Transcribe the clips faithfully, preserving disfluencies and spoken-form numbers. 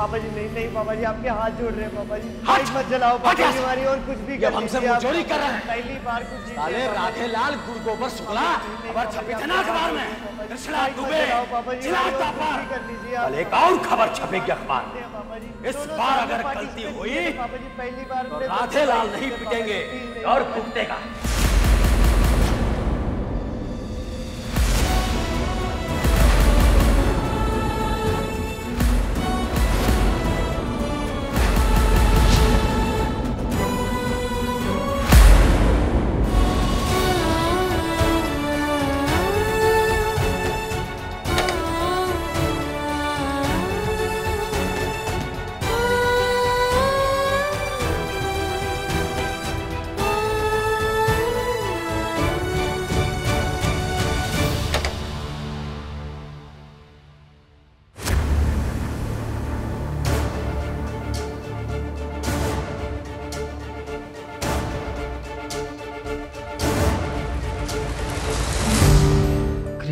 पापा जी नहीं नहीं पापा जी, आपके हाथ जोड़ रहे हैं पापा जी, लाइट मत जलाओ पापा जी हमारी, और कुछ भी कर हमसे चोरी कर रहे हैं। पहली बार कुछ अरे राधे लाल गुरु गोबर शुक्ला और छपेना अखबार में कर लीजिए आप। एक और खबर छपेगी अखबार में, इस बार अगर गलती हुई पापा जी पहली बार राधे लाल नहीं पिटेंगे और पिटेगा।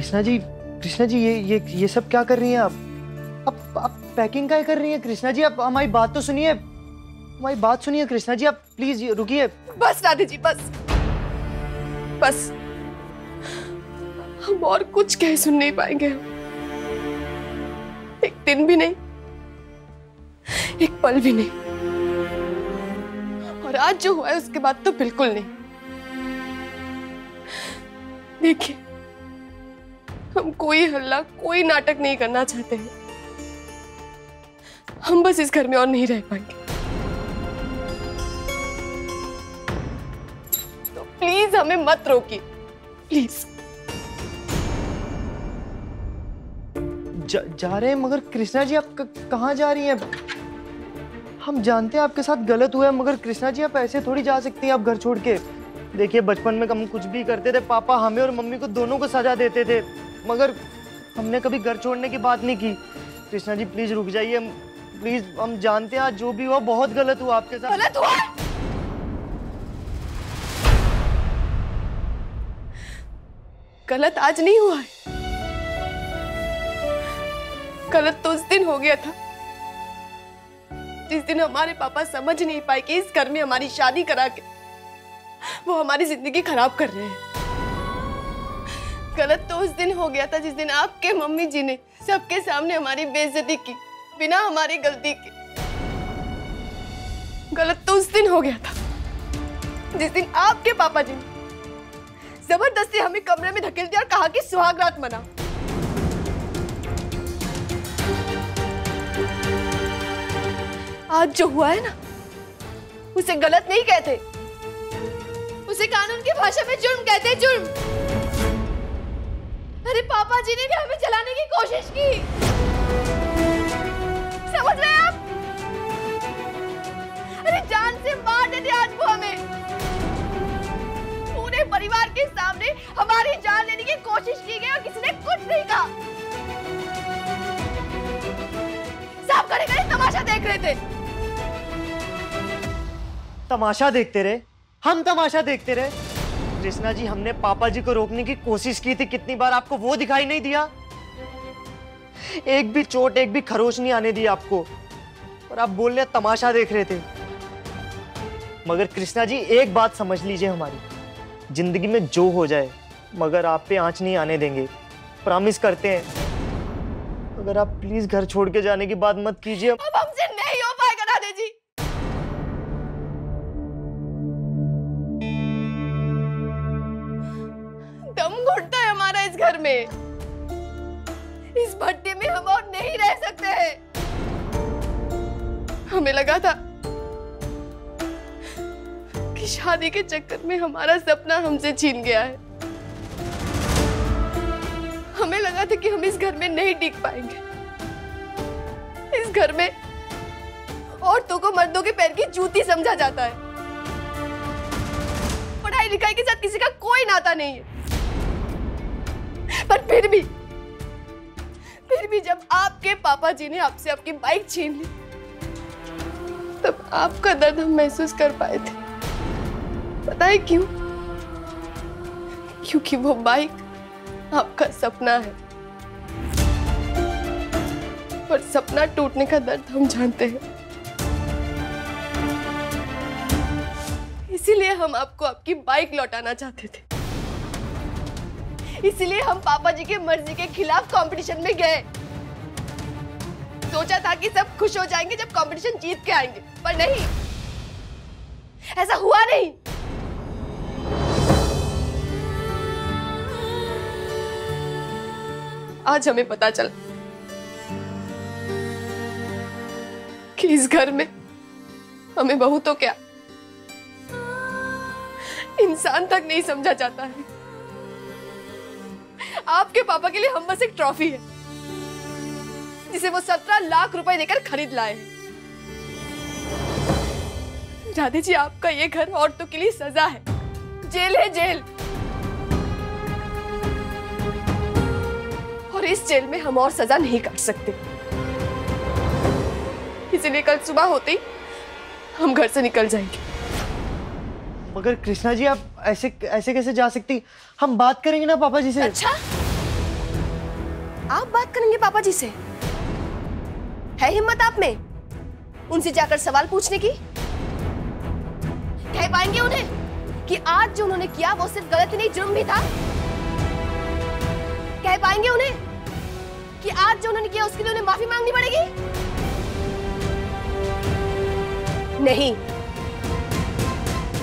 कृष्णा जी, कृष्णा जी ये ये ये सब क्या कर रही हैं आप? आप आप पैकिंग क्या कर रही हैं कृष्णा जी? आप हमारी बात तो सुनिए, हमारी बात सुनिए कृष्णा जी, आप प्लीज रुकिए। बस राधे जी बस बस, हम और कुछ कह सुन नहीं पाएंगे, एक दिन भी नहीं, एक पल भी नहीं, और आज जो हुआ है उसके बाद तो बिल्कुल नहीं। देखिए हम कोई हल्ला कोई नाटक नहीं करना चाहते हैं, हम बस इस घर में और नहीं रह पाएंगे, तो प्लीज हमें मत रोकिए प्लीज। जा, जा रहे हैं मगर कृष्णा जी आप कहाँ जा रही हैं? हम जानते हैं आपके साथ गलत हुआ है, मगर कृष्णा जी आप ऐसे थोड़ी जा सकती हैं आप घर छोड़ के। देखिए बचपन में हम कुछ भी करते थे, पापा हमें और मम्मी को दोनों को सजा देते थे, मगर हमने कभी घर छोड़ने की बात नहीं की। कृष्णा जी प्लीज रुक जाइए प्लीज, हम जानते हैं जो भी हुआ बहुत गलत हुआ आपके साथ। गलत हुआ? गलत आज नहीं हुआ है, गलत तो उस दिन हो गया था जिस दिन हमारे पापा समझ नहीं पाए कि इस घर में हमारी शादी करा के वो हमारी जिंदगी खराब कर रहे हैं। गलत तो उस दिन हो गया था जिस दिन आपके मम्मी जी ने सबके सामने हमारी बेइज्जती की बिना हमारी गलती के। गलत तो उस दिन हो गया था जिस दिन आपके पापा जी ने जबरदस्ती हमें कमरे में धकेल दिया और कहा कि सुहाग रात मनाओ। आज जो हुआ है ना उसे गलत नहीं कहते, उसे कानून की भाषा में जुर्म कहते हैं, जुर्म। अरे पापा जी ने भी हमें जलाने की कोशिश की, समझ रहे हैं आप? अरे जान से मार देते आज वो हमें, पूरे परिवार के सामने हमारी जान लेने की कोशिश की गई और किसी ने कुछ नहीं कहा। सब खड़े खड़े तमाशा देख रहे थे। तमाशा देखते रहे? हम तमाशा देखते रहे? कृष्णा जी हमने पापा जी को रोकने की कोशिश की थी कितनी बार, आपको वो दिखाई नहीं दिया? एक भी चोट एक भी खरोच नहीं आने दी आपको, और आप बोल रहे तमाशा देख रहे थे। मगर कृष्णा जी एक बात समझ लीजिए हमारी, जिंदगी में जो हो जाए मगर आप पे आंच नहीं आने देंगे, प्रॉमिस करते हैं। अगर आप प्लीज घर छोड़ के जाने की बात मत कीजिए। अब हमसे नहीं हो पाएगा राधे जी। घर में इस भट्टे में हम और नहीं रह सकते हैं। हमें लगा था कि शादी के चक्कर में हमारा सपना हमसे छीन गया है, हमें लगा था कि हम इस घर में नहीं टिक पाएंगे। इस घर में औरतों को मर्दों के पैर की जूती समझा जाता है, पढ़ाई लिखाई के साथ किसी का कोई नाता नहीं है। पर फिर भी फिर भी जब आपके पापा जी ने आपसे आपकी बाइक छीन ली तब आपका दर्द हम महसूस कर पाए थे। पता है क्यों? क्योंकि वो बाइक आपका सपना है, पर सपना टूटने का दर्द हम जानते हैं, इसीलिए हम आपको आपकी बाइक लौटाना चाहते थे। इसीलिए हम पापा जी की मर्जी के खिलाफ कंपटीशन में गए। सोचा था कि सब खुश हो जाएंगे जब कंपटीशन जीत के आएंगे, पर नहीं, ऐसा हुआ नहीं। आज हमें पता चला कि इस घर में हमें बहू तो क्या, इंसान तक नहीं समझा जाता है। आपके पापा के लिए हम बस एक ट्रॉफी है जिसे वो सत्रह लाख रुपए देकर खरीद लाए हैं। दादी जी, आपका ये घर औरतों के लिए सजा है, जेल है, जेल। और इस जेल में हम और सजा नहीं काट सकते, इसलिए कल सुबह होते ही हम घर से निकल जाएंगे। मगर कृष्णा जी, आप ऐसे ऐसे कैसे जा सकती? हम बात करेंगे ना पापा जी से। अच्छा, आप बात करेंगे पापा जी से? है हिम्मत आप में उनसे जाकर सवाल पूछने की? कह पाएंगे उन्हें कि आज जो उन्होंने किया वो सिर्फ गलत नहीं जुर्म भी था? कह पाएंगे उन्हें कि आज जो उन्होंने किया उसके लिए उन्हें माफी मांगनी पड़ेगी? नहीं,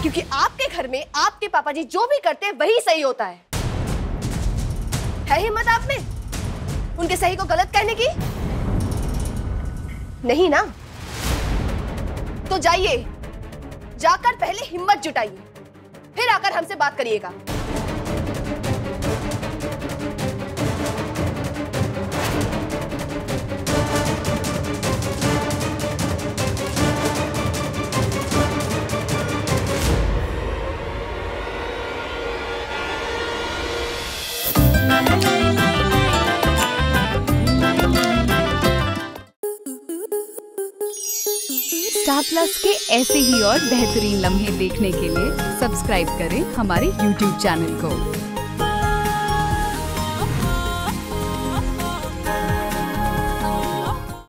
क्योंकि आपके घर में आपके पापा जी जो भी करते हैं वही सही होता है। है हिम्मत आप में उनके सही को गलत कहने की? नहीं ना? तो जाइए, जाकर पहले हिम्मत जुटाइए, फिर आकर हमसे बात करिएगा। स्टार प्लस के ऐसे ही और बेहतरीन लम्हे देखने के लिए सब्सक्राइब करें हमारे यूट्यूब चैनल को।